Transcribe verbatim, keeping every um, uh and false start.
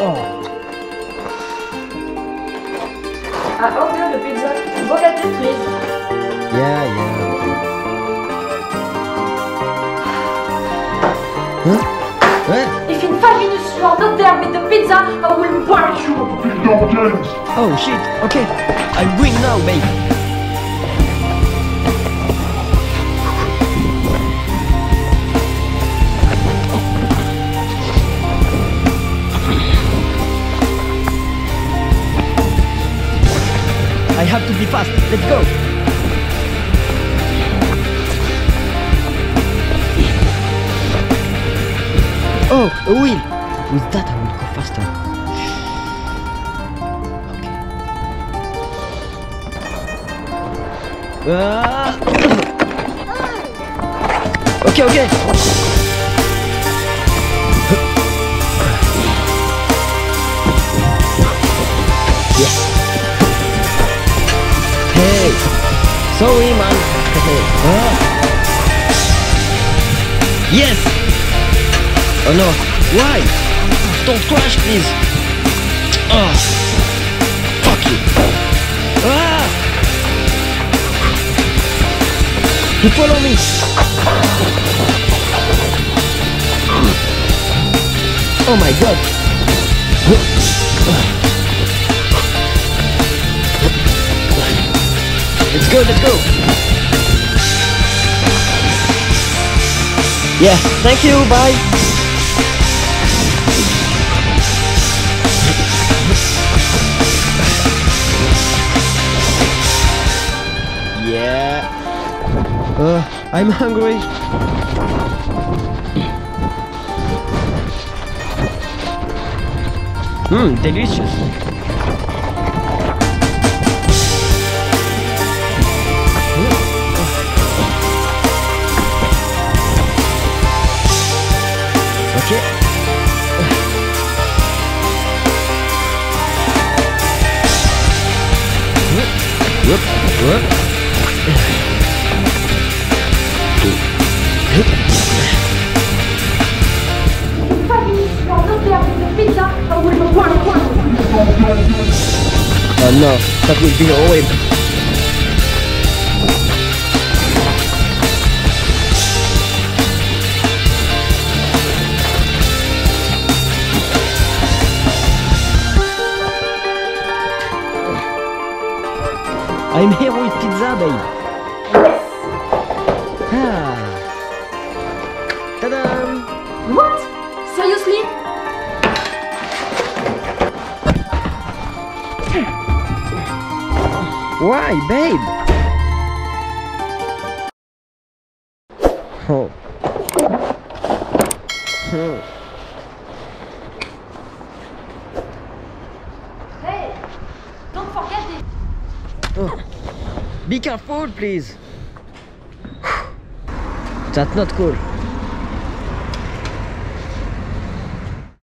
Oh. I ordered a pizza. Bocate, please. Yeah, yeah. Huh? What? If in five minutes you are not there with the pizza, I will buy you a big dog, James. Oh shit, okay. I win now, baby. I have to be fast. Let's go. Oh, a wheel. With that, I will go faster. Okay. Uh. Okay, okay. Yes. Hey, sorry man. Yes. Oh no. Why? Don't crash, please. Oh. Fuck you. Ah. You follow me. Oh my god. Let's go, let's go! Yeah, thank you, bye! Yeah! Uh, I'm hungry! Mmm, delicious! Okay. Whoop, whoop. If I finish you are not there with the pizza, I will not want one. Oh no, that will be horrible. I'm here with pizza, babe. Yes. Ah. Ta-da! What? Seriously? Why, babe? Oh. Oh. Be careful, please. That's not cool.